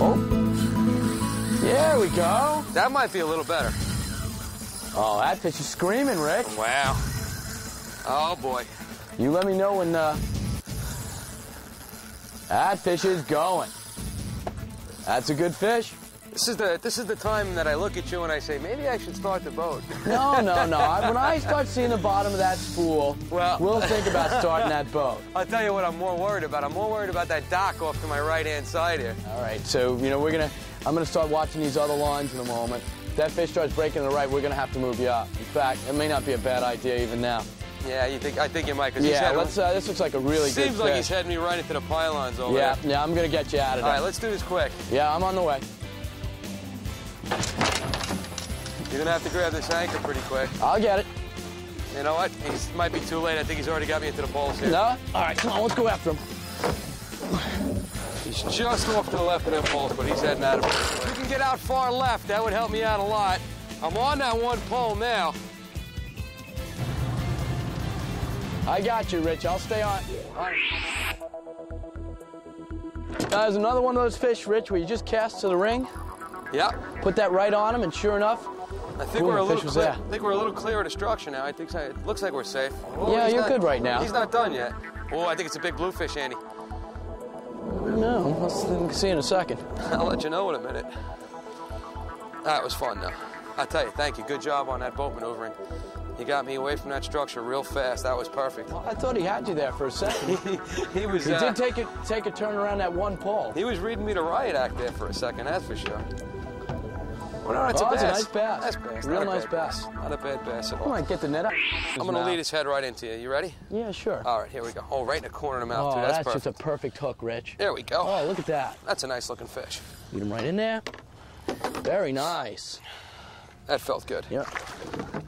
Oh, there we go. That might be a little better. Oh, that pitch is screaming, Rick. Oh, wow. Oh, boy. You let me know when, that fish is going. That's a good fish. This is the time that I look at you and I say, maybe I should start the boat. No. When I start seeing the bottom of that spool, we'll think about starting that boat. I'll tell you what I'm more worried about. I'm more worried about that dock off to my right-hand side here. All right, so, you know, I'm gonna start watching these other lines in a moment. If that fish starts breaking to the right, we're gonna have to move you up. In fact, it may not be a bad idea even now. Yeah, I think you might. Yeah, this looks like a really good fish. Seems like he's heading me right into the pylons over there. Yeah, I'm going to get you out of there. All right, let's do this quick. Yeah, I'm on the way. You're going to have to grab this anchor pretty quick. I'll get it. You know what? It might be too late. I think he's already got me into the poles here. No? All right, come on, let's go after him. He's just off to the left of the poles, but he's heading out of it. If you can get out far left, that would help me out a lot. I'm on that one pole now. I got you, Rich. I'll stay on. All right. There's another one of those fish, Rich, where you just cast to the ring. Yeah. Put that right on him, and sure enough, I think we're a little clearer to structure now. It looks like we're safe. Oh, yeah, you're good right now. He's not done yet. Oh, I think it's a big bluefish, Andy. No, we'll see in a second. I'll let you know in a minute. That was fun, though. I tell you, thank you. Good job on that boat maneuvering. You got me away from that structure real fast. That was perfect. Well, I thought he had you there for a second. He did take a turn around that one pole. He was reading me the riot act there for a second, that's for sure. Well, no, that's a nice bass. That's bass. Real nice bass. Not a bad bass at all. Come on, get the net out. I'm going to lead his head right into you. You ready? Yeah, sure. All right, here we go. Oh, right in the corner of the mouth, too. That's perfect. That's just a perfect hook, Rich. There we go. Oh, look at that. That's a nice-looking fish. Lead him right in there. Very nice. That felt good. Yeah.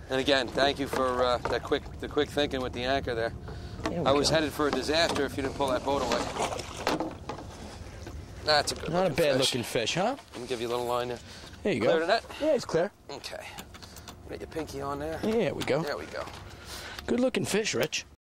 And again, thank you for the quick thinking with the anchor there. I was headed for a disaster if you didn't pull that boat away. That's a good Not a bad fish. Looking fish, huh? Let me give you a little line there. There you go. Clear the net? Yeah, it's clear. Okay. Get your pinky on there. Yeah, there we go. There we go. Good looking fish, Rich.